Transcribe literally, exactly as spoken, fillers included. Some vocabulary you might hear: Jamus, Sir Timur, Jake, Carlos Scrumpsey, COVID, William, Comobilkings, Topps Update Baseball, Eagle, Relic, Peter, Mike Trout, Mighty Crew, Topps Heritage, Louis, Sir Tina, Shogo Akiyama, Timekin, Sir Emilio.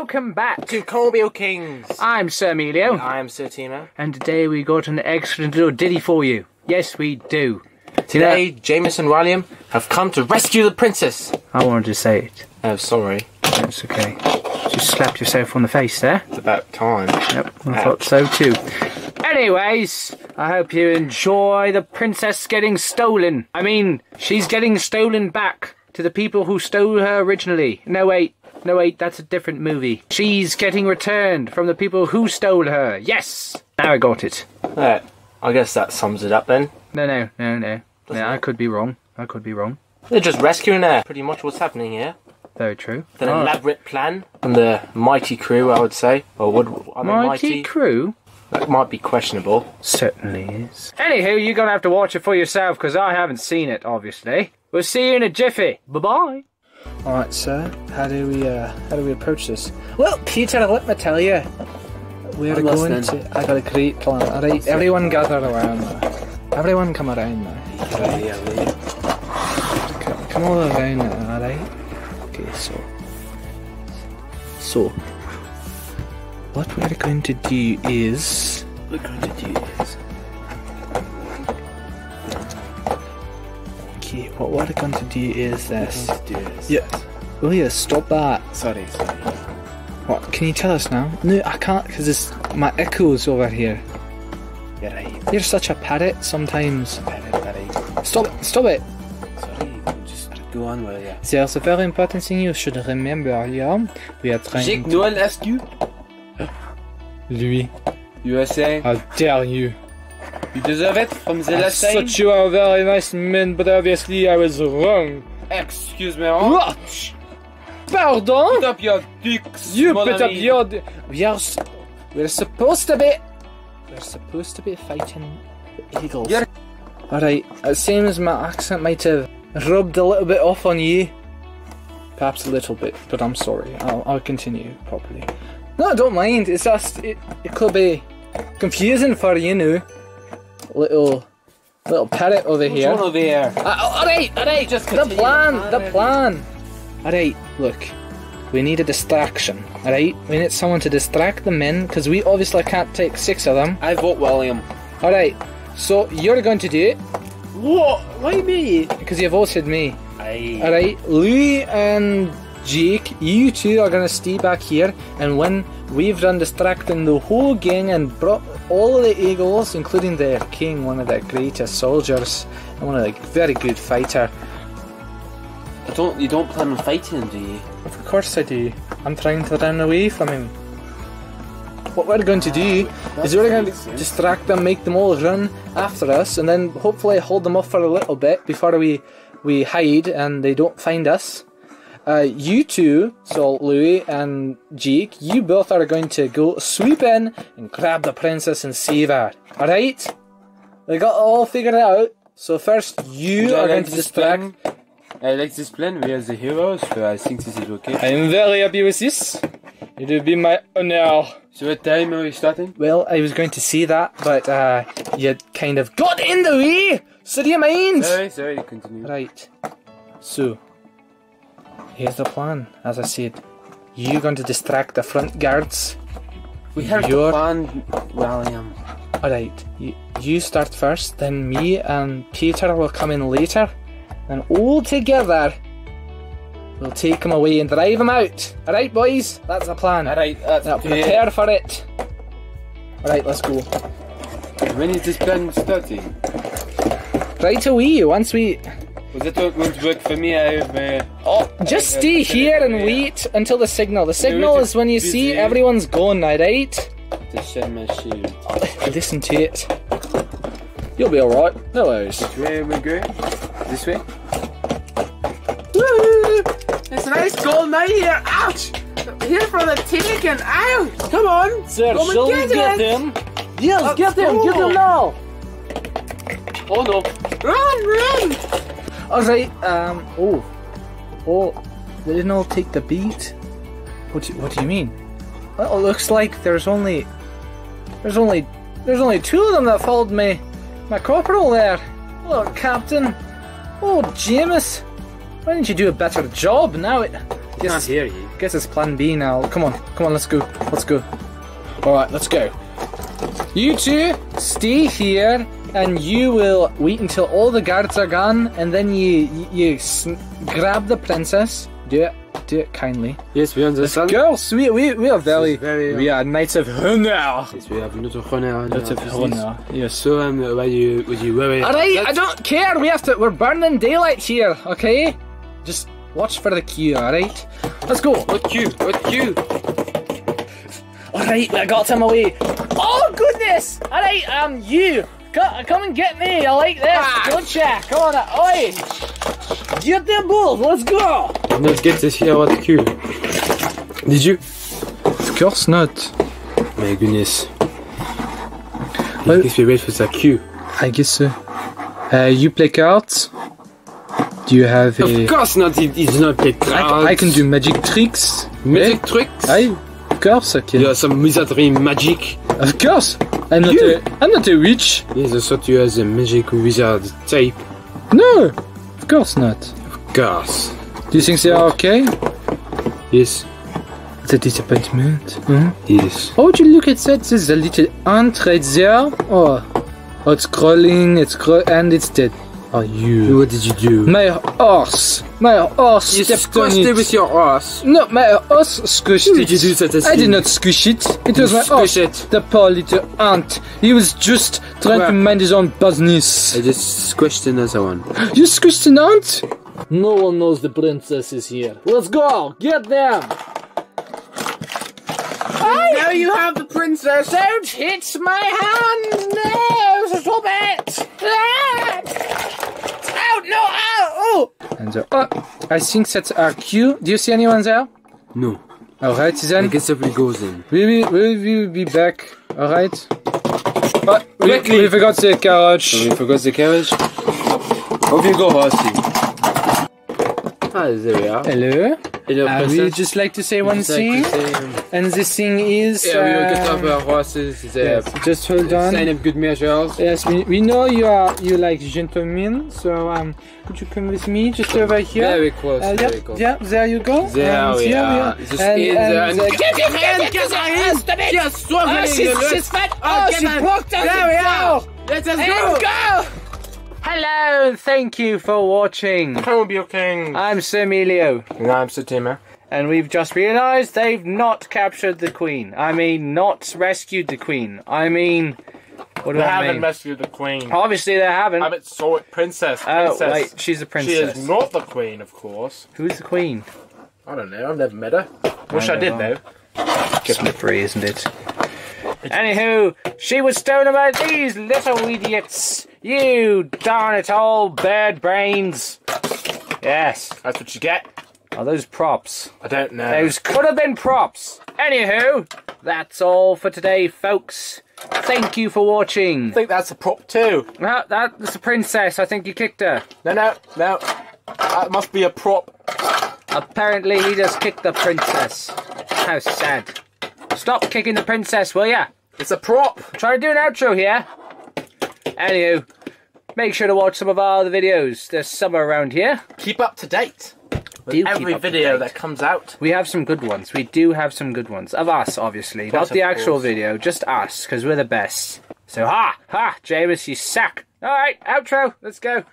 welcome back to Comobilkings. I'm Sir Emilio. And I'm Sir Tina. And today we got an excellent little ditty for you. Yes, we do. Today, now, Jamus and William have come to rescue the princess. I wanted to say it. Oh, sorry. That's okay. Just slapped yourself on the face there. It's about time. Yep, I Ouch. thought so too. Anyways, I hope you enjoy the princess getting stolen. I mean, she's getting stolen back to the people who stole her originally. No, wait. No, wait, that's a different movie. She's getting returned from the people who stole her. Yes! Now I got it. Right. I guess that sums it up then. No, no, no, no. Doesn't no, it? I could be wrong. I could be wrong. They're just rescuing her. Pretty much what's happening here. Very true. An oh. elaborate plan from the Mighty Crew, I would say. Or would I mean, Mighty, Mighty Crew? That might be questionable. Certainly is. Anywho, you're going to have to watch it for yourself because I haven't seen it, obviously. We'll see you in a jiffy. Bye-bye. All right, sir. How do we uh, how do we approach this? Well, Peter, let me tell you, we are going listening. to. I got a great plan. All right, everyone gather around. Now. Everyone come around now. Right, yeah, right. Come, come all around now. All right. Okay, so so what we are going to do is we're going to do is. What we're going to do is this. We're going to do this. Yeah. Will you stop that? Sorry, sorry. What? Can you tell us now? No, I can't because my echo's over here. You're right. You're such a parrot sometimes. Parrot, parrot. Stop it! Stop it! Sorry, just go on with it. There's a very important thing you should remember here. We are trying. Jake, do I ask you? Louis. You are saying? How dare you! You deserve it from the last time. I thought you are a very nice man, but obviously I was wrong. Excuse me, huh? What? Pardon? Put up your dicks, You put ami. up your di We are... We're supposed to be... We're supposed to be fighting the eagles. You're... Alright, it seems my accent might have rubbed a little bit off on you. Perhaps a little bit, but I'm sorry. I'll, I'll continue properly. No, don't mind. It's just... It, it could be confusing for you, you know. Little, little parrot over What's here. One over here. Uh, alright, alright, just the plan, the plan, the plan. Alright, look, we need a distraction, alright? We need someone to distract the men, because we obviously can't take six of them. I vote William. Alright, so you're going to do it. What? Why me? Because you voted me. Aye. Alright, Louis and Jake, you two are going to stay back here, and when we've done distracting the whole gang and brought all the eagles, including their king, one of their greatest soldiers, and one of the very good fighter. I don't, you don't plan on fighting him, do you? Of course I do. I'm trying to run away from him. What we're going to do uh, is we're going to sense. distract them, make them all run after us, and then hopefully hold them off for a little bit before we, we hide and they don't find us. Uh, you two, so Louis and Jake, you both are going to go swoop in and grab the princess and save her. Alright? We got it all figured out. So first, you are going to distract... I like this plan. We are the heroes, so I think this is okay. I am very happy with this. It will be my honor. So what time are we starting? Well, I was going to say that, but uh, you kind of got in the way! So do you mind? Sorry, sorry, continue. Right. So... here's the plan. As I said, you're going to distract the front guards. We heard your plan, William. Alright, you, you start first, then me and Peter will come in later, and all together we'll take them away and drive them out. Alright, boys? That's the plan. Alright, that's now, prepare it. for it. Alright, let's go. When is this plan starting? Right away, once we... Was it going to work for me? I have, uh, oh, just I, uh, stay here and wait until the signal. The signal is when you busy. see everyone's gone, alright? Just shed my shield. Listen to it. You'll be alright. No worries. Which way are we going? This way? Woo! It's a nice gold night here. Ouch! Here for the Timekin. Ow! Come on! Sir, Go shall get we get him? Yes, oh, get him! Cool. Get him now! Oh no! Run, run! Alright, um, oh, oh, they didn't all take the beat? What do, what do you mean? Well, it looks like there's only, there's only, there's only two of them that followed me, my corporal there. Hello, Captain. Oh, Jamus, why didn't you do a better job? Now it, I can't hear you. I guess it's plan B now. Come on, come on, let's go, let's go. Alright, let's go. You two, stay here, and you will wait until all the guards are gone, and then you you, you grab the princess. Do it, do it kindly. Yes, we understand. Girls, we, we, we are very, very we are knights of honor. Yes, we have knights of honor. Knights of honor. Yes. So um, why you, would you worry? Alright, I don't care. We have to. We're burning daylight here. Okay, just watch for the cue. Alright, let's go. What cue? What cue? Alright, I got him away. Oh goodness! Alright, um, you. Come and get me, I like this, ah. Don't ya? Come on, oi! Get them both, let's go! I'm not get this here, what cue? Did you? Of course not. My goodness. Well, I guess we wait for the cue. I guess so. Uh, you play cards? Do you have a... Of course not, he does not play cards. I, I can do magic tricks. Magic eh? tricks? I, of course I can. You have some wizardry magic. Of course! I'm not, a, I'm not a witch. Yes, I thought you had a magic wizard type. No, of course not. Of course. Do you think they are okay? Yes. It's a disappointment. Hmm? Yes. Oh, would you look at that? There's a little ant right there. Oh, oh it's crawling, it's crawling, and it's dead. Oh, you. What did you do? My horse. My horse you stepped on it. You squished it with your horse. No, my horse squished it. Did you do that? I did not squish it. It was my horse. It. The poor little ant. He was just trying well, to mind his own business. I just squished another one. You squished an ant? No one knows the princess is here. Let's go. Get them. I now you have the princess. Don't hit my hand. No, stop it. Ah. Out, no, ow, oh! And the, oh, I think that's our cue. Do you see anyone there? No. Alright, then. I guess if we go then. We will we, we, we be back. Alright. Oh, we, we forgot the carriage. Oh, we forgot the carriage. Off you go, Rossi. Ah, there we are. Hello. Hello, I would just like to say one thing. And this thing is. Yeah, we will get up our horses. Yes, just hold on. Sign up good measures. Yes, we, we know you are you like gentlemen. So um, could you come with me just over here? Very close. Uh, very yep, close. Yeah, there you go. There and we here are. We are. Just and, in and there. Give your hand, give your hands to me. Yes, oh, she's, she's fat. Oh, oh she walked out. There we are. Let us go. go. Hello, thank you for watching. Comobilkings. I'm Sir Emilio. And I'm Sir Timur. And we've just realised they've not captured the Queen. I mean, not rescued the Queen. I mean, what do they I mean? They haven't rescued the Queen. Obviously they haven't. I mean, so it, princess, princess. Oh, wait, she's a princess. She is not the Queen, of course. Who's the Queen? I don't know, I've never met her. Wish I, I did, though. Slippery, isn't it? Anywho, she was stolen by these little idiots. You darn it all, bird brains. Yes. That's what you get. Are those props? I don't know. Those could have been props. Anywho, that's all for today, folks. Thank you for watching. I think that's a prop too. No, that's a princess. I think you kicked her. No, no, no. That must be a prop. Apparently he just kicked the princess. How sad. Stop kicking the princess, will ya? It's a prop. I'm trying to do an outro here. Anywho, make sure to watch some of our other videos. There's some around here. Keep up to date with do every video that comes out. We have some good ones. We do have some good ones. Of us, obviously. Not the actual video, just us, because we're the best. So, ha! Ha! Jamus, you suck. Alright, outro. Let's go.